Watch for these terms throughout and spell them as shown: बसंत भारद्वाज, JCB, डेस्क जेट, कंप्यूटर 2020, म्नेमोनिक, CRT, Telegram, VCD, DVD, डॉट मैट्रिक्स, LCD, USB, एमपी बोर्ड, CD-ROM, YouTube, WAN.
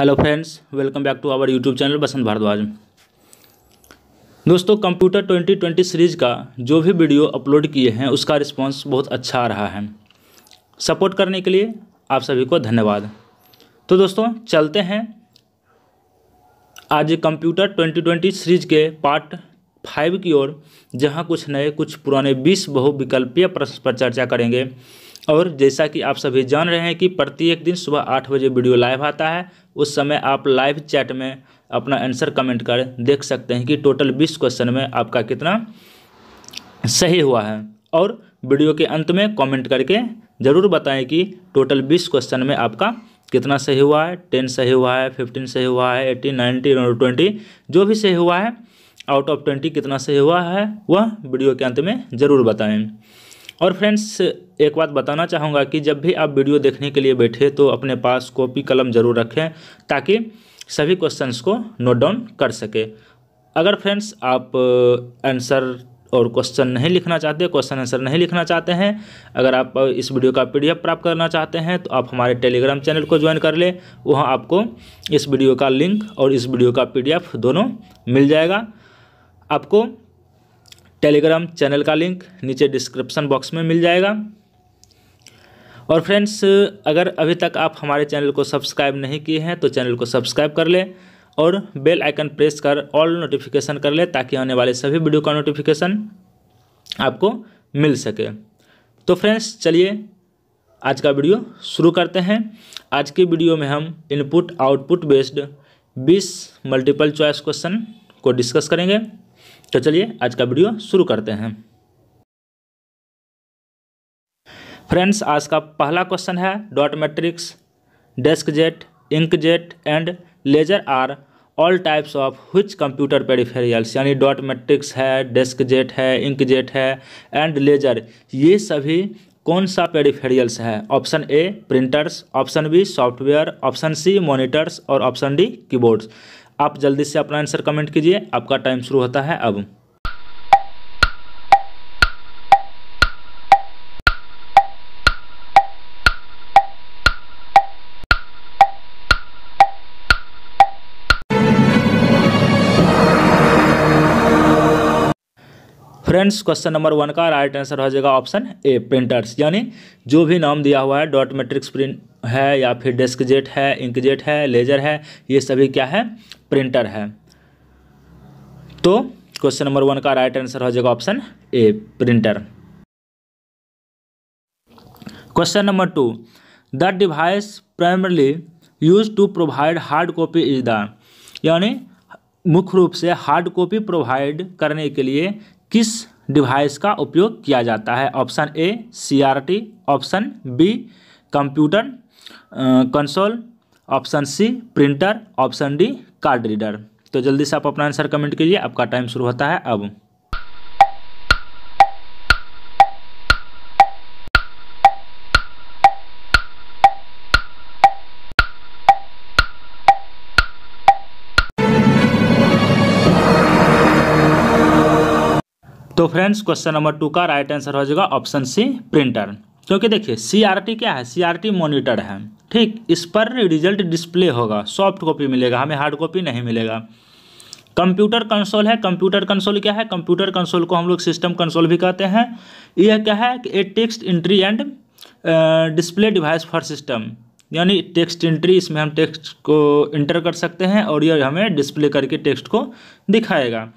Hello friends, welcome back to our YouTube channel बसंत भारद्वाज। दोस्तों, कंप्यूटर 2020 series का जो भी वीडियो अपलोड किए हैं उसका रिस्पांस बहुत अच्छा आ रहा है। सपोर्ट करने के लिए आप सभी को धन्यवाद। तो दोस्तों चलते हैं आज कंप्यूटर 2020 सीरीज़ के पार्ट 5 की ओर, जहां कुछ नए कुछ पुराने 20 बहुविकल्पीय प्रश्न पर चर्चा करेंगे। और जैसा कि आप सभी जान रहे हैं कि प्रत्येक दिन सुबह 8 बजे वीडियो लाइव आता है, उस समय आप लाइव चैट में अपना आंसर कमेंट कर देख सकते हैं कि टोटल 20 क्वेश्चन में आपका कितना सही हुआ है। और वीडियो के अंत में कमेंट करके ज़रूर बताएं कि टोटल 20 क्वेश्चन में आपका कितना सही हुआ है। 10 सही हुआ है, 15 सही हुआ है, 18, 19 और 20 जो भी सही हुआ है, आउट ऑफ 20 कितना सही हुआ है वह वीडियो के अंत में ज़रूर बताएँ। और फ्रेंड्स, एक बात बताना चाहूँगा कि जब भी आप वीडियो देखने के लिए बैठे तो अपने पास कॉपी कलम ज़रूर रखें ताकि सभी क्वेश्चंस को नोट डाउन कर सके। अगर फ्रेंड्स आप आंसर और क्वेश्चन नहीं लिखना चाहते, क्वेश्चन आंसर नहीं लिखना चाहते हैं, अगर आप इस वीडियो का PDF प्राप्त करना चाहते हैं तो आप हमारे टेलीग्राम चैनल को ज्वाइन कर लें। वहाँ आपको इस वीडियो का लिंक और इस वीडियो का PDF दोनों मिल जाएगा। आपको टेलीग्राम चैनल का लिंक नीचे डिस्क्रिप्शन बॉक्स में मिल जाएगा। और फ्रेंड्स, अगर अभी तक आप हमारे चैनल को सब्सक्राइब नहीं किए हैं तो चैनल को सब्सक्राइब कर लें और बेल आइकन प्रेस कर ऑल नोटिफिकेशन कर लें ताकि आने वाले सभी वीडियो का नोटिफिकेशन आपको मिल सके। तो फ्रेंड्स चलिए आज का वीडियो शुरू करते हैं। आज की वीडियो में हम input output based 20 multiple choice question को डिस्कस करेंगे। तो चलिए आज का वीडियो शुरू करते हैं। फ्रेंड्स, आज का पहला क्वेश्चन है डॉट मैट्रिक्स, डेस्क जेट, ink jet and laser are all types of which computer peripherals. यानी डॉट मैट्रिक्स है, डेस्क जेट है, इंक जेट है एंड लेजर, ये सभी कौन सा पेरिफेरियल्स है। Option A printers, option B software, option C monitors और ऑप्शन डी कीबोर्ड्स। आप जल्दी से अपना आंसर कमेंट कीजिए, आपका टाइम शुरू होता है अब। फ्रेंड्स, क्वेश्चन नंबर 1 का राइट आंसर हो जाएगा ऑप्शन ए प्रिंटर्स। यानी जो भी नाम दिया हुआ है, डॉट मैट्रिक्स प्रिंट है या फिर डेस्क जेट है, इंक जेट है, लेजर है, ये सभी क्या है, प्रिंटर है। तो क्वेश्चन नंबर 1 का राइट आंसर हो जाएगा option A printer. Question number 2, the device primarily use to provide hard copy is the. यानी मुख्य रूप से हार्ड कॉपी प्रोवाइड करने के लिए किस डिवाइस का उपयोग किया जाता है। Option A CRT, option B computer console, option C printer, option D card reader. तो जल्दी से आप अपना आंसर कमेंट कीजिए, आपका टाइम शुरू होता है अब। तो फ्रेंड्स, क्वेश्चन नंबर 2 का राइट आंसर हो जाएगा ऑप्शन सी प्रिंटर। क्योंकि देखिए CRT क्या है, CRT मॉनिटर है, ठीक, इस पर रिजल्ट डिस्प्ले होगा, सॉफ्ट कॉपी मिलेगा, हमें हार्ड कॉपी नहीं मिलेगा। कंप्यूटर कंसोल है, कंप्यूटर कंसोल क्या है, कंप्यूटर कंसोल को हम लोग सिस्टम कंसोल भी कहते हैं। यह क्या है कि a text entry and display device for system. यानी टेक्स्ट एंट्री, इसमें हम टेक्स्ट को इंटर कर सकते हैं और यह हमें डिस्प्ले करके टेक्स्ट को दिखाएगा।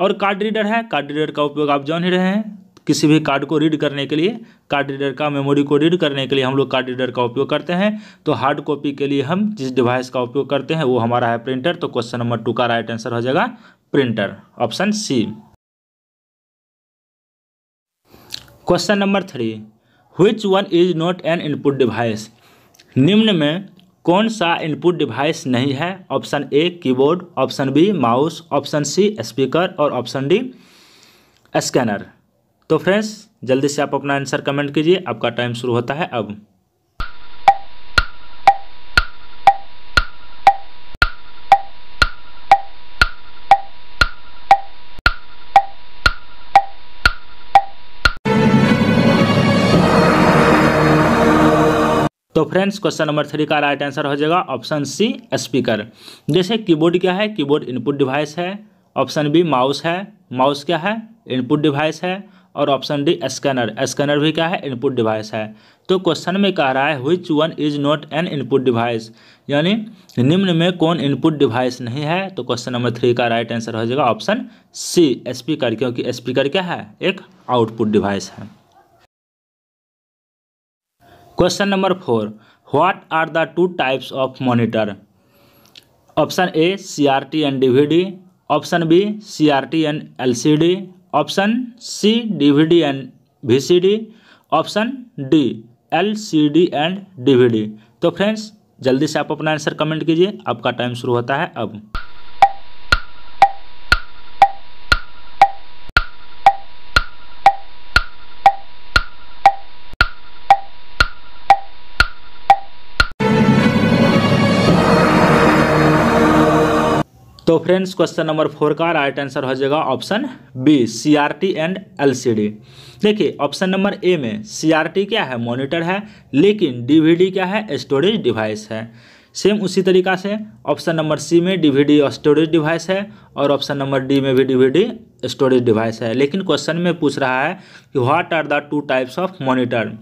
और कार्ड रीडर है, कार्ड रीडर का उपयोग आप जान ही रहे हैं, किसी भी कार्ड को रीड करने के लिए, कार्ड रीडर का मेमोरी को रीड करने के लिए हम लोग कार्ड रीडर का उपयोग करते हैं। तो हार्ड कॉपी के लिए हम जिस डिवाइस का उपयोग करते हैं वो हमारा है प्रिंटर। तो क्वेश्चन नंबर 2 का राइट आंसर हो जाएगा printer, option C. Question number 3, which one is not an input device. निम्न में कौन सा इनपुट डिवाइस नहीं है। Option A keyboard, option B mouse, option C speaker और ऑप्शन डी स्कैनर। तो फ्रेंड्स जल्दी से आप अपना आंसर कमेंट कीजिए, आपका टाइम शुरू होता है अब। तो फ्रेंड्स क्वेश्चन नंबर 3 का राइट आंसर हो जाएगा ऑप्शन सी स्पीकर। जैसे कीबोर्ड क्या है, कीबोर्ड इनपुट डिवाइस है। ऑप्शन बी माउस है, माउस क्या है इनपुट डिवाइस है। और ऑप्शन डी स्कैनर, स्कैनर भी क्या है इनपुट डिवाइस है। तो क्वेश्चन में कह रहा है which one is not an input device, यानी निम्न में कौन इनपुट डिवाइस नहीं है। तो क्वेश्चन नंबर 3 का राइट आंसर हो जाएगा ऑप्शन सी स्पीकर, क्योंकि स्पीकर क्या है एक आउटपुट डिवाइस है। Question number 4 what are the two types of monitor. Option A CRT and DVD, option B CRT and LCD, option C DVD and VCD, option D LCD and DVD। तो friends जल्दी से आप अपना answer comment कीजिए, आपका time शुरू होता है अब। तो फ्रेंड्स क्वेश्चन नंबर 4 का राइट आंसर हो जाएगा option B CRT and LCD। देखिए ऑप्शन नंबर ए में CRT क्या है मॉनिटर है, लेकिन DVD क्या है स्टोरेज डिवाइस है। सेम उसी तरीका से ऑप्शन नंबर सी में DVD स्टोरेज डिवाइस है और ऑप्शन नंबर डी में भी DVD स्टोरेज डिवाइस है। लेकिन क्वेश्चन में पूछ रहा है कि what are the two types of monitor,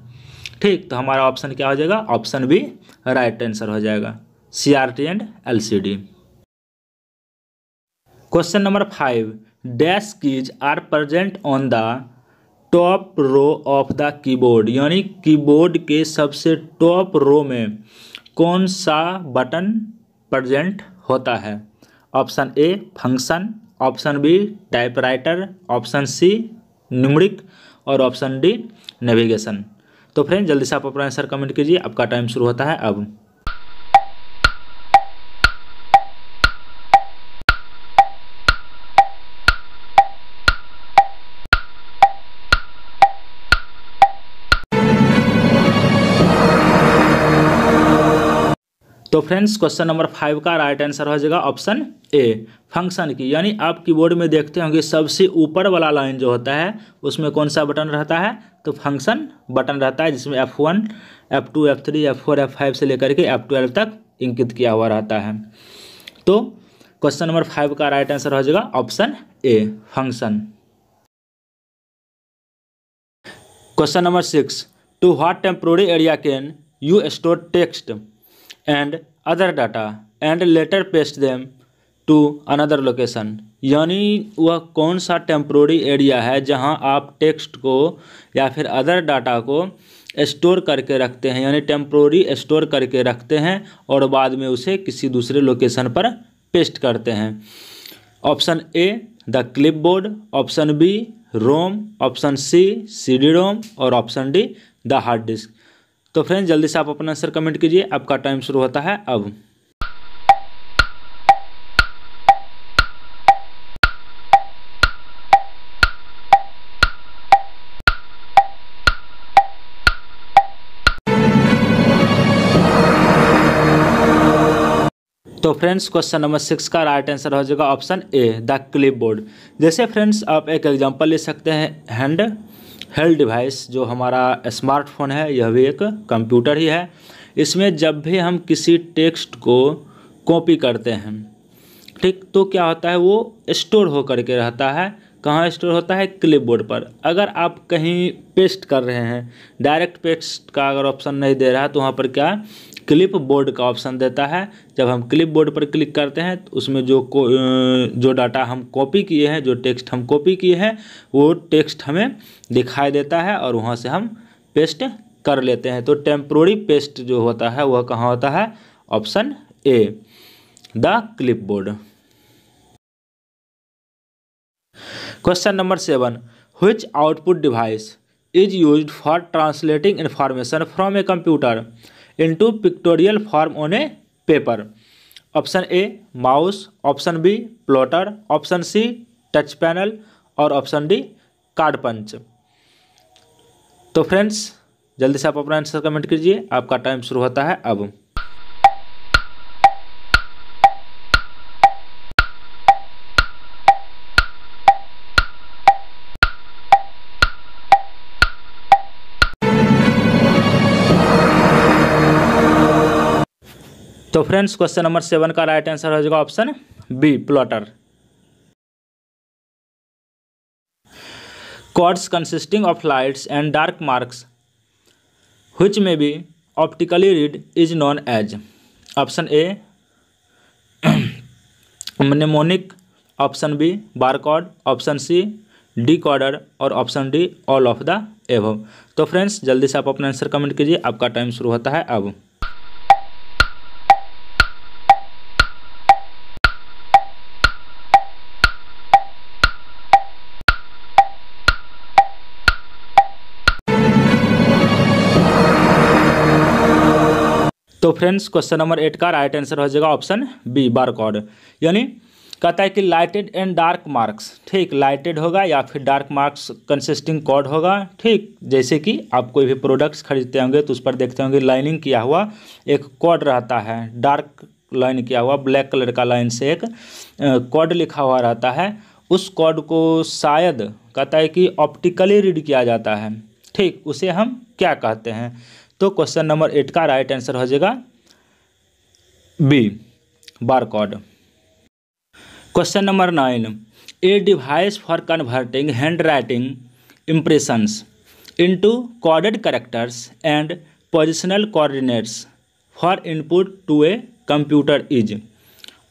ठीक। तो हमारा ऑप्शन क्या हो जाएगा, ऑप्शन बी राइट आंसर हो जाएगा CRT and LCD। Question number 5 dash keys are present on the top row of the keyboard, यानी कीबोर्ड के सबसे टॉप रो में कौन सा बटन प्रेजेंट होता है। Option A function, option B typewriter, option C numeric और ऑप्शन डी नेविगेशन। तो फ्रेंड्स जल्दी से आप अपना आंसर कमेंट कीजिए, आपका टाइम शुरू होता है अब। तो फ्रेंड्स क्वेश्चन नंबर 5 का राइट आंसर हो जाएगा ऑप्शन ए फंक्शन की, यानी आप कीबोर्ड में देखते होंगे सबसे ऊपर वाला लाइन जो होता है उसमें कौन सा बटन रहता है, तो फंक्शन बटन रहता है, जिसमें F1, F2, F3, F4, F5 से लेकर के F12 तक इंगित किया हुआ रहता है। तो क्वेश्चन नंबर 5 का राइट आंसर हो जाएगा option A function. Question number 6 to what temporary area can you store text and other data and later paste them to another location, यानी वह कौन सा टेम्प्रोरी एरिया है जहां आप टेक्स्ट को या फिर अदर डाटा को स्टोर करके रखते हैं, यानी टेम्प्रोरी स्टोर करके रखते हैं और बाद में उसे किसी दूसरे लोकेशन पर पेस्ट करते हैं। Option A the clipboard, option B ROM, option C CD-ROM और option D the hard disk. तो फ्रेंड्स जल्दी से आप अपना आंसर कमेंट कीजिए, आपका टाइम शुरू होता है अब। तो फ्रेंड्स क्वेश्चन नंबर 6 का राइट आंसर हो जाएगा ऑप्शन ए द क्लिपबोर्ड। जैसे फ्रेंड्स आप एक एग्जांपल ले सकते हैं, हैंड हेल्ड डिवाइस जो हमारा स्मार्टफोन है यह भी एक कंप्यूटर ही है। इसमें जब भी हम किसी टेक्स्ट को कॉपी करते हैं, ठीक, तो क्या होता है वो स्टोर हो करके रहता है। कहाँ स्टोर होता है, क्लिपबोर्ड पर। अगर आप कहीं पेस्ट कर रहे हैं, डायरेक्ट पेस्ट का अगर ऑप्शन नहीं दे रहा तो वहाँ पर क्या क्लिपबोर्ड का ऑप्शन देता है। जब हम क्लिपबोर्ड पर क्लिक करते हैं तो उसमें जो डाटा हम कॉपी किए हैं, जो टेक्स्ट हम कॉपी किए हैं वो टेक्स्ट हमें दिखाई देता है और वहाँ से हम पेस्ट कर लेते हैं। तो टेम्प्रोरी पेस्ट जो होता है वह कहाँ होता है, option A the clipboard. Question number 7 which output device is used for translating information from a computer into pictorial form on a paper. Option A mouse, option B plotter, option C touch panel और option D card punch. तो friends जल्दी से आप अपना answer comment कीजिए, आपका time शुरू होता है अब। तो फ्रेंड्स क्वेश्चन नंबर 7 का राइट आंसर हो जाएगा option B plotter. Chords consisting of lights and dark marks which may be optically read is known as. Option A म्नेमोनिक, option B barcode, option C decoder और option D all of the above. तो friends जल्दी से आप अपना answer comment कीजिए, आपका time शुरू होता है अब। तो फ्रेंड्स क्वेश्चन नंबर 8 का राइट आंसर हो जाएगा ऑप्शन बी बारकोड। यानी कहता है कि लाइटेड एंड डार्क मार्क्स, ठीक, लाइटेड होगा या फिर डार्क मार्क्स कंसिस्टिंग कोड होगा। ठीक, जैसे कि आप कोई भी प्रोडक्ट्स खरीदते होंगे तो उस पर देखते होंगे लाइनिंग किया हुआ एक कोड रहता है, डार्क लाइन किया हुआ ब्लैक कलर का लाइन से एक कोड लिखा हुआ रहता है। उस कोड को शायद कहता है कि ऑप्टिकली रीड किया जाता है, ठीक, उसे हम क्या कहते हैं। तो क्वेश्चन नंबर 8 का राइट आंसर हो जाएगा B barcode. Question number 9 a device for converting hand writing impressions into coded characters and positional coordinates for input to a computer is.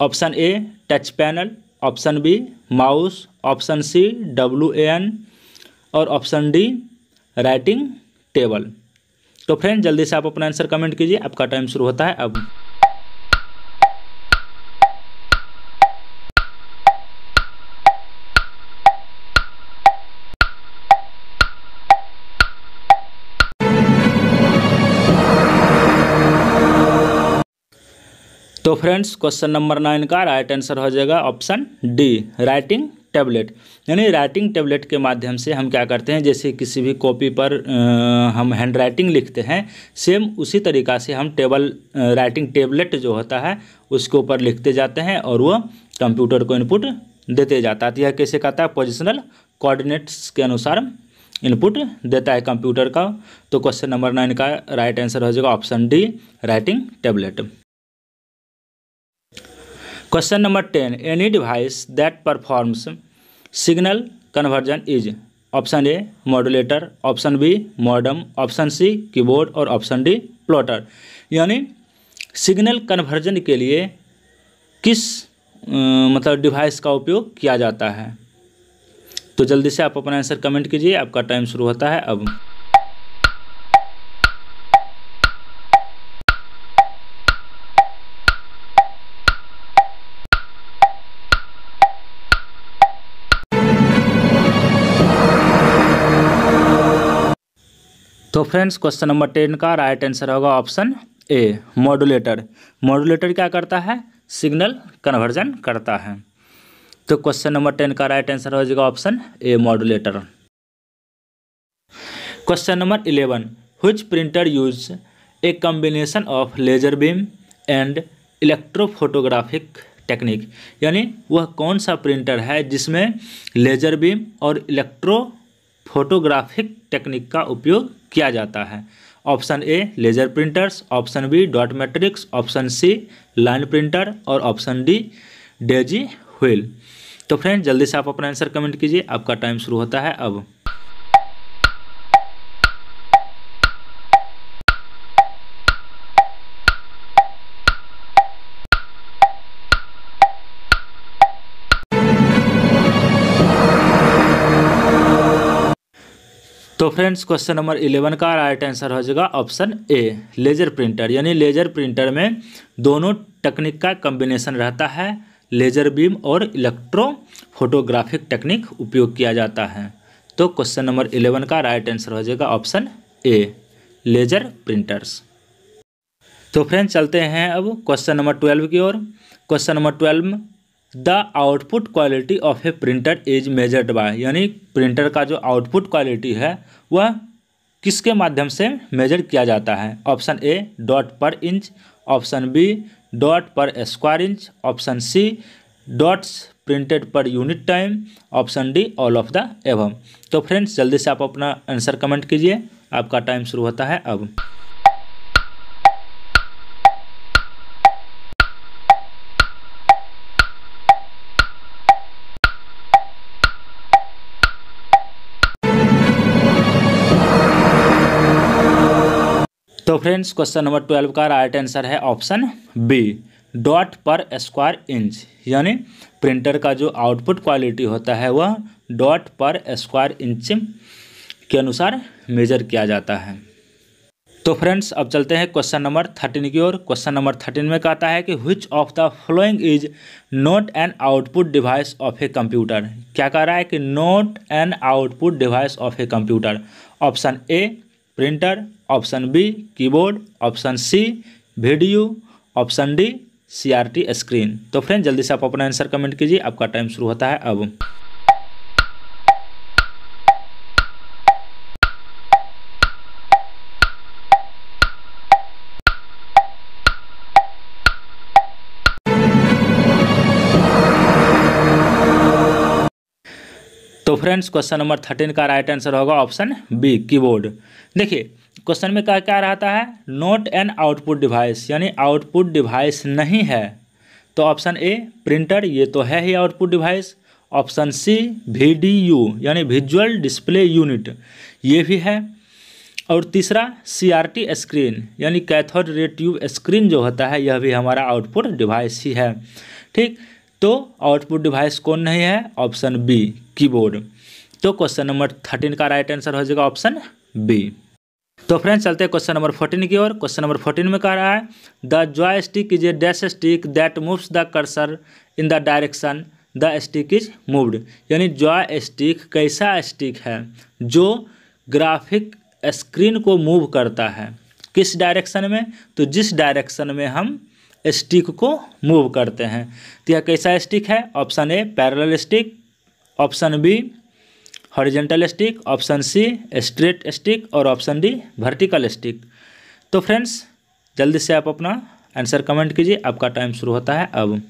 Option A touch panel, option B mouse, option C WAN और option D writing table. तो friend जल्दी से आप अपना answer comment कीजिए, आपका time शुरू होता है अब। तो फ्रेंड्स क्वेश्चन नंबर 9 का राइट आंसर हो जाएगा ऑप्शन डी राइटिंग टैबलेट। यानी राइटिंग टैबलेट के माध्यम से हम क्या करते हैं, जैसे किसी भी कॉपी पर हम हैंड राइटिंग लिखते हैं, सेम उसी तरीक़ा से हम राइटिंग टैबलेट जो होता है उसके ऊपर लिखते जाते हैं और वो कंप्यूटर को इनपुट देते जाता है। तो यह कैसे कहता है, पोजिशनल कोऑर्डिनेट्स के अनुसार इनपुट देता है कंप्यूटर का। तो क्वेश्चन नंबर 9 का राइट आंसर हो जाएगा option D writing tablet. Question number 10 any device that performs signal conversion is. Option A modulator, option B modem, option C keyboard और ऑप्शन डी प्लॉटर। यानी signal conversion के लिए किस मतलब device का उपयोग किया जाता है। तो जल्दी से आप अपना आंसर कमेंट कीजिए, आपका टाइम शुरू होता है अब। तो फ्रेंड्स क्वेश्चन नंबर 10 का राइट आंसर होगा ऑप्शन ए मॉड्यूलेटर। मॉड्यूलेटर क्या करता है, सिग्नल कन्वर्जन करता है। तो क्वेश्चन नंबर 10 का राइट आंसर हो जाएगा option A modulator. Question number 11 which printer use a combination of laser beam and electrophotographic technique. यानी वह कौन सा प्रिंटर है जिसमें लेजर बीम और इलेक्ट्रोफोटोग्राफिक टेक्निक का उपयोग किया जाता है। Option A laser printers, option B डॉट मैट्रिक्स, option C line printer और ऑप्शन डी डेजी व्हील। तो फ्रेंड्स जल्दी से आप अपना आंसर कमेंट कीजिए, आपका टाइम शुरू होता है अब। तो फ्रेंड्स क्वेश्चन नंबर 11 का राइट आंसर हो जाएगा ऑप्शन ए लेजर प्रिंटर। यानी लेजर प्रिंटर में दोनों टेक्निक का कॉम्बिनेशन रहता है, लेजर बीम और इलेक्ट्रो फोटोग्राफिक टेक्निक उपयोग किया जाता है। तो क्वेश्चन नंबर 11 का राइट आंसर हो जाएगा ऑप्शन ए लेजर प्रिंटर्स। तो फ्रेंड्स चलते हैं अब क्वेश्चन नंबर 12 की ओर। Question number 12 the output quality of a printer is measured by. यानी प्रिंटर का जो आउटपुट क्वालिटी है वह किसके माध्यम से मेजर किया जाता है। Option A dot per inch, option B dot per square inch, option C dots printed per unit time, option D all of the above. तो फ्रेंड्स जल्दी से आप अपना आंसर कमेंट कीजिए, आपका टाइम शुरू होता है अब। तो फ्रेंड्स क्वेश्चन नंबर 12 का राइट आंसर है option B dot per square inch, यानी प्रिंटर का जो आउटपुट क्वालिटी होता है वह डॉट पर स्क्वायर इंच के अनुसार मेजर किया जाता है। तो फ्रेंड्स अब चलते हैं क्वेश्चन नंबर 13 की ओर। क्वेश्चन नंबर 13 में कहता है कि which of the following is not an output device of a computer. क्या कह रहा है कि not an output device of a computer. Option A printer, option B keyboard, option C video, option D CRT screen. तो friends जल्दी से आप अपना आंसर कमेंट कीजिए, आपका टाइम शुरू होता है अब। तो फ्रेंड्स क्वेश्चन नंबर 13 का राइट आंसर होगा ऑप्शन बी कीबोर्ड। देखिए क्वेश्चन में क्या क्या रहता है, नॉट एन आउटपुट डिवाइस यानी आउटपुट डिवाइस नहीं है। तो ऑप्शन ए प्रिंटर, ये तो है ही output device. Option C VDU यानी विजुअल डिस्प्ले यूनिट, ये भी है। और तीसरा CRT स्क्रीन यानी कैथोड रे ट्यूब स्क्रीन जो होता है, यह भी हमारा आउटपुट डिवाइस ही है। ठीक, तो आउटपुट डिवाइस कौन नहीं है, ऑप्शन बी कीबोर्ड। तो क्वेश्चन नंबर 13 का राइट आंसर हो जाएगा ऑप्शन बी। तो फ्रेंड्स चलते हैं क्वेश्चन नंबर 14 की ओर। क्वेश्चन नंबर 14 में कह रहा है the joystick is a dash stick that moves the cursor in the direction the stick is moved, यानी जॉय स्टिक कैसा स्टिक है जो ग्राफिक स्क्रीन को मूव करता है। किस डायरेक्शन में, तो जिस डायरेक्शन में हम स्टिक को मूव करते हैं। तो यह कैसा स्टिक है, option A parallel stick, option B horizontal stick, option C straight stick और ऑप्शन डी वर्टिकल स्टिक। तो फ्रेंड्स जल्दी से आप अपना आंसर कमेंट कीजिए, आपका टाइम शुरू होता है अब।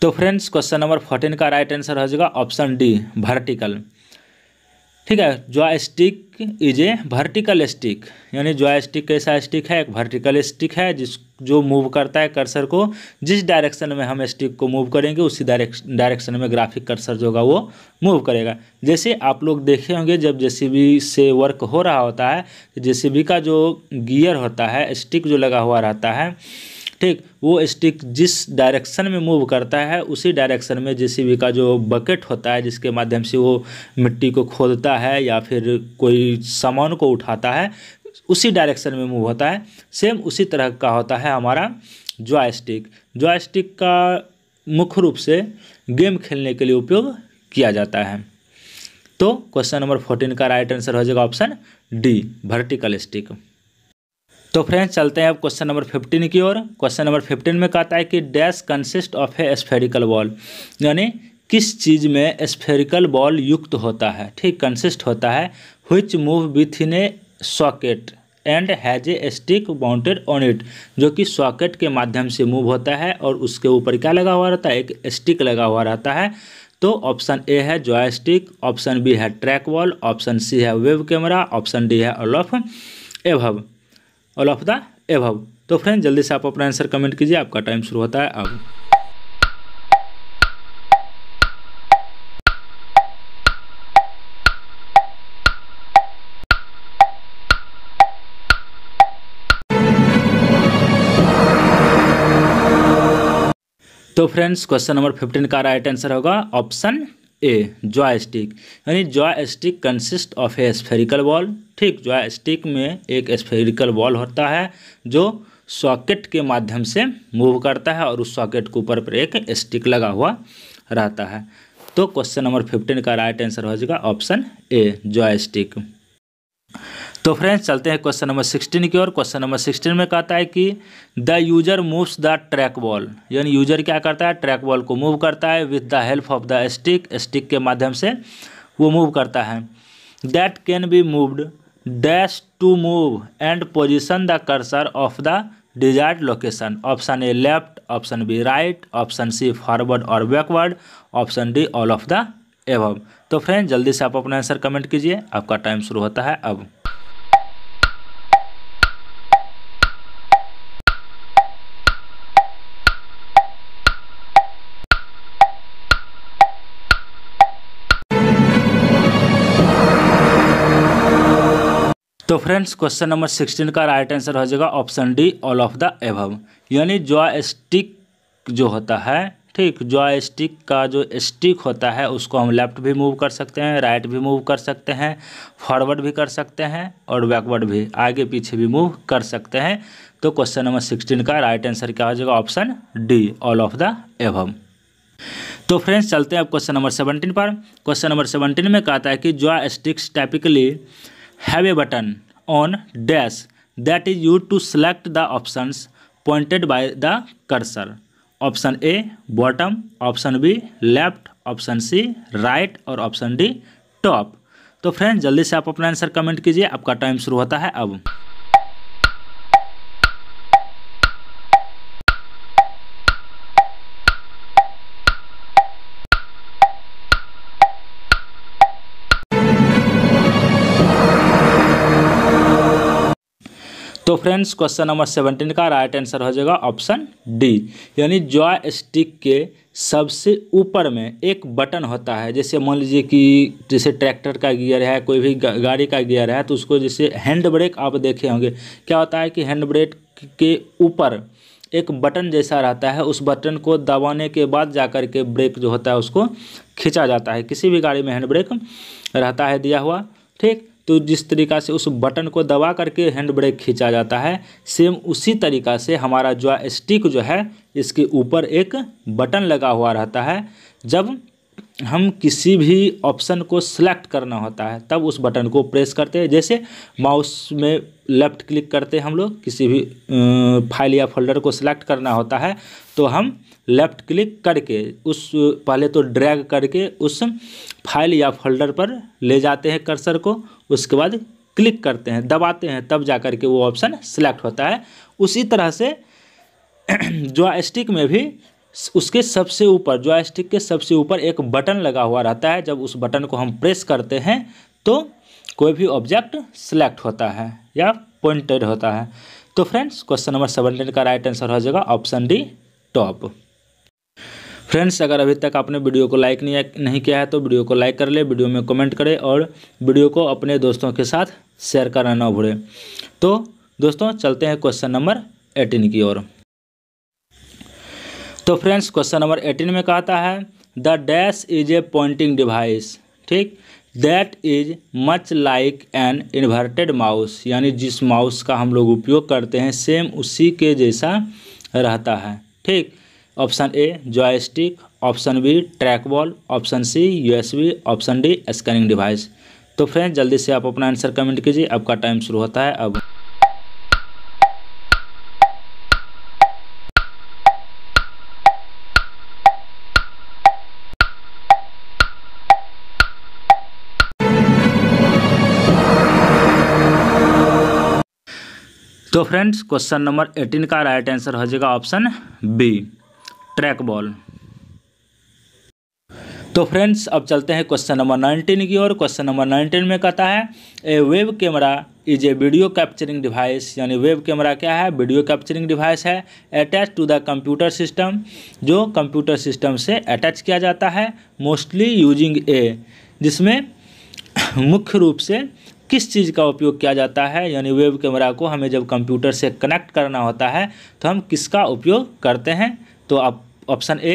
तो फ्रेंड्स क्वेश्चन नंबर 14 का राइट आंसर हो जाएगा ऑप्शन डी वर्टिकल। ठीक है, joystick is a vertical stick यानी जॉयस्टिक कैसा स्टिक है, एक वर्टिकल स्टिक है जो मूव करता है कर्सर को। जिस डायरेक्शन में हम स्टिक को मूव करेंगे उसी डायरेक्शन में ग्राफिक कर्सर जो होगा वो मूव करेगा। जैसे आप लोग देखे होंगे जब JCB से वर्क हो रहा होता है, JCB का जो गियर होता है स्टिक जो लगा हुआ रहता है, ठीक, वो स्टिक जिस डायरेक्शन में मूव करता है उसी डायरेक्शन में JCB का जो बकेट होता है जिसके माध्यम से वो मिट्टी को खोदता है या फिर कोई सामान को उठाता है, उसी डायरेक्शन में मूव होता है। सेम उसी तरह का होता है हमारा जॉयस्टिक। जॉयस्टिक का मुख्य रूप से गेम खेलने के लिए उपयोग किया जाता है। तो क्वेश्चन नंबर 14 का राइट आंसर हो जाएगा ऑप्शन डी वर्टिकल स्टिक। तो फ्रेंड्स चलते हैं अब क्वेश्चन नंबर 15 की ओर। क्वेश्चन नंबर 15 में कहता है कि dash consist of a spherical ball, यानी किस चीज़ में स्फेरिकल बॉल युक्त होता है, ठीक, कंसिस्ट होता है। Which move within a socket and has a stick mounted on it, जो कि सॉकेट के माध्यम से मूव होता है और उसके ऊपर क्या लगा हुआ रहता है, एक स्टिक लगा हुआ रहता है। तो ऑप्शन ए है जॉयस्टिक, ऑप्शन बी है ट्रैक बॉल, ऑप्शन सी है वेब कैमरा, ऑप्शन डी है ऑल ऑफ एबव। तो फ्रेंड्स जल्दी से आप अपना आंसर कमेंट कीजिए, आपका टाइम शुरू होता है अब। तो फ्रेंड्स क्वेश्चन नंबर 15 का राइट आंसर होगा ऑप्शन ए जॉयस्टिक, यानी joystick consist of a spherical ball. ठीक, जॉयस्टिक में एक स्फेरिकल बॉल होता है जो सॉकेट के माध्यम से मूव करता है और उस सॉकेट के ऊपर पर एक स्टिक लगा हुआ रहता है। तो क्वेश्चन नंबर 15 का राइट आंसर हो जाएगा ऑप्शन ए जॉयस्टिक। तो फ्रेंड्स चलते हैं क्वेश्चन नंबर 16 की ओर। क्वेश्चन नंबर 16 में कहता है कि the user moves the trackball, यानी यूजर क्या करता है, ट्रैक बॉल को मूव करता है with the help of the stick, stick के माध्यम से वो मूव करता है। That can be moved dash to move and position the cursor of the desired location. Option A left, option B right, option C forward और backward, option D all of the above. तो friends जल्दी से आप अपना answer comment कीजिए, आपका time शुरू होता है अब। तो फ्रेंड्स क्वेश्चन नंबर 16 का राइट आंसर हो जाएगा option D all of the above, यानी जॉयस्टिक जो होता है, ठीक, जॉयस्टिक का जो स्टिक होता है उसको हम लेफ्ट भी मूव कर सकते हैं, राइट भी मूव कर सकते हैं, फॉरवर्ड भी कर सकते हैं और बैकवर्ड भी, आगे पीछे भी मूव कर सकते हैं। तो क्वेश्चन नंबर 16 का राइट आंसर क्या हो जाएगा option D all of the above. तो फ्रेंड्स चलते हैं अब क्वेश्चन नंबर 17 पर। क्वेश्चन नंबर 17 में कहता है कि joysticks typically have a button on dash that is used to select the options pointed by the cursor. Option A bottom, option B left, option C right और option D top. तो friends जल्दी से आप अपना answer comment कीजिए, आपका time शुरू होता है अब। तो फ्रेंड्स क्वेश्चन नंबर 17 का राइट आंसर हो जाएगा ऑप्शन डी, यानी जॉयस्टिक के सबसे ऊपर में एक बटन होता है। जैसे मान लीजिए कि जैसे ट्रैक्टर का गियर है, कोई भी गाड़ी का गियर है, तो उसको जैसे हैंड ब्रेक आप देखे होंगे, क्या होता है कि हैंड ब्रेक के ऊपर एक बटन जैसा रहता है, उस बटन को दबाने के बाद जाकर के ब्रेक जो होता है उसको खींचा जाता है। किसी भी गाड़ी में हैंड ब्रेक रहता है दिया हुआ, ठीक, तो जिस तरीका से उस बटन को दबा करके हैंड ब्रेक खींचा जाता है, सेम उसी तरीका से हमारा जॉयस्टिक जो है इसके ऊपर एक बटन लगा हुआ रहता है। जब हम किसी भी ऑप्शन को सिलेक्ट करना होता है तब उस बटन को प्रेस करते हैं। जैसे माउस में लेफ़्ट क्लिक करते हैं हम लोग, किसी भी फाइल या फोल्डर को सिलेक्ट करना होता है तो हम लेफ़्ट क्लिक करके उस पहले तो ड्रैग करके उस फाइल या फोल्डर पर ले जाते हैं कर्सर को, उसके बाद क्लिक करते हैं, दबाते हैं, तब जा कर के वो ऑप्शन सिलेक्ट होता है। उसी तरह से जॉयस्टिक में भी उसके सबसे ऊपर, जॉयस्टिक के सबसे ऊपर एक बटन लगा हुआ रहता है। जब उस बटन को हम प्रेस करते हैं तो कोई भी ऑब्जेक्ट सिलेक्ट होता है या पॉइंटेड होता है। तो फ्रेंड्स क्वेश्चन नंबर 17 का राइट आंसर हो जाएगा ऑप्शन डी टॉप। फ्रेंड्स अगर अभी तक आपने वीडियो को लाइक नहीं किया है तो वीडियो को लाइक कर ले, वीडियो में कमेंट करें और वीडियो को अपने दोस्तों के साथ शेयर करना ना भूलें। तो दोस्तों चलते हैं क्वेश्चन नंबर 18 की ओर। तो फ्रेंड्स क्वेश्चन नंबर 18 में कहता है the dash is a pointing device, ठीक, that is much like an inverted mouse, यानी जिस माउस का हम लोग उपयोग करते हैं सेम उसी के जैसा रहता है, ठीक। Option A joystick, option B trackball, option C USB, option D scanning device. तो फ्रेंड्स जल्दी से आप अपना आंसर कमेंट कीजिए, आपका टाइम शुरू होता है अब। तो फ्रेंड्स क्वेश्चन नंबर 18 का राइट आंसर हो जाएगा ऑप्शन बी ट्रैक बॉल। तो फ्रेंड्स अब चलते हैं क्वेश्चन नंबर 19 की ओर। क्वेश्चन नंबर 19 में कहता है a web camera is a video capturing device, यानी वेब कैमरा क्या है, वीडियो कैप्चरिंग डिवाइस है, attach to the computer system, जो कंप्यूटर सिस्टम से अटैच किया जाता है, मोस्टली यूजिंग ए, जिसमें मुख्य रूप से किस चीज़ का उपयोग किया जाता है, यानी वेब कैमरा को हमें जब कंप्यूटर से कनेक्ट करना होता है तो हम किसका उपयोग करते हैं। तो आप option A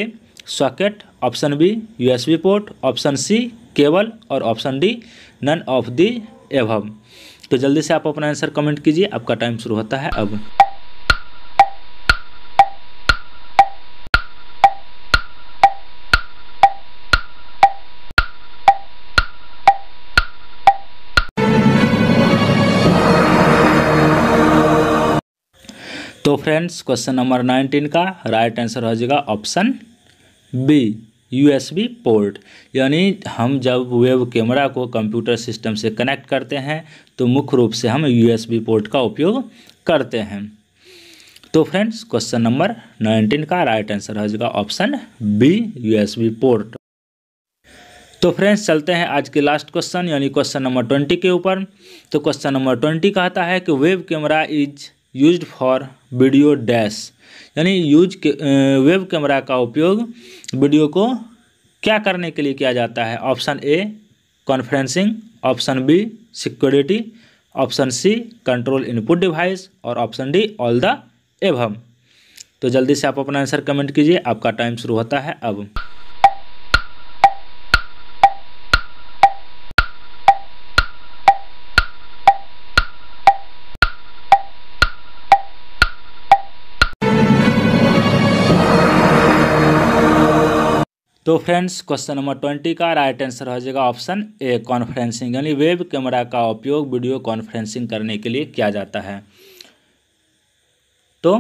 socket, option B USB port, option C cable और option D none of the above. तो जल्दी से आप अपना आंसर कमेंट कीजिए, आपका टाइम शुरू होता है अब। तो फ्रेंड्स क्वेश्चन नंबर 19 का राइट आंसर हो जाएगा ऑप्शन बी यूएसबी पोर्ट, यानी हम जब वेब कैमरा को कंप्यूटर सिस्टम से कनेक्ट करते हैं तो मुख्य रूप से हम यूएसबी पोर्ट का उपयोग करते हैं। तो फ्रेंड्स क्वेश्चन नंबर 19 का राइट आंसर हो जाएगा ऑप्शन बी यूएसबी पोर्ट। तो फ्रेंड्स चलते हैं आज के लास्ट क्वेश्चन यानी क्वेश्चन नंबर 20 के ऊपर। तो क्वेश्चन नंबर 20 कहता है कि web camera is used for video dash, यानी वेब कैमरा का उपयोग वीडियो को क्या करने के लिए किया जाता है। Option A conferencing, option B security, option C control input device और option D all the above. तो जल्दी से आप अपना आंसर कमेंट कीजिए, आपका टाइम शुरू होता है अब। तो फ्रेंड्स क्वेश्चन नंबर 20 का राइट आंसर हो जाएगा ऑप्शन ए कॉन्फ्रेंसिंग, यानी वेब कैमरा का उपयोग वीडियो कॉन्फ्रेंसिंग करने के लिए किया जाता है। तो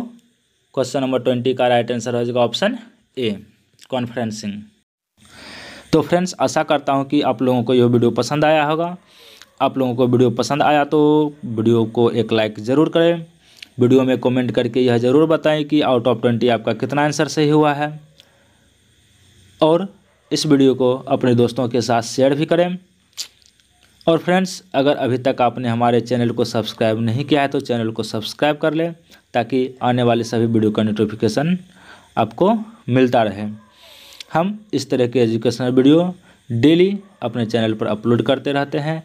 क्वेश्चन नंबर 20 का राइट आंसर हो जाएगा ऑप्शन ए कॉन्फ्रेंसिंग। तो फ्रेंड्स आशा करता हूं कि आप लोगों को यह वीडियो पसंद आया होगा। आप लोगों को वीडियो पसंद आया तो वीडियो को एक लाइक ज़रूर करें, वीडियो में कॉमेंट करके यह ज़रूर बताएँ कि आउट ऑफ 20 आपका कितना आंसर सही हुआ है, और इस वीडियो को अपने दोस्तों के साथ शेयर भी करें। और फ्रेंड्स अगर अभी तक आपने हमारे चैनल को सब्सक्राइब नहीं किया है तो चैनल को सब्सक्राइब कर लें, ताकि आने वाले सभी वीडियो का नोटिफिकेशन आपको मिलता रहे। हम इस तरह के एजुकेशनल वीडियो डेली अपने चैनल पर अपलोड करते रहते हैं,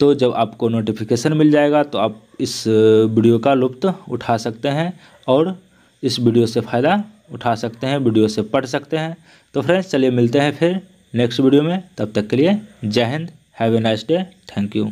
तो जब आपको नोटिफिकेशन मिल जाएगा तो आप इस वीडियो का लुत्फ़ उठा सकते हैं और इस वीडियो से फ़ायदा उठा सकते हैं, वीडियो से पढ़ सकते हैं। तो फ्रेंड्स चलिए मिलते हैं फिर नेक्स्ट वीडियो में, तब तक के लिए जय Hind, have a nice day, thank you.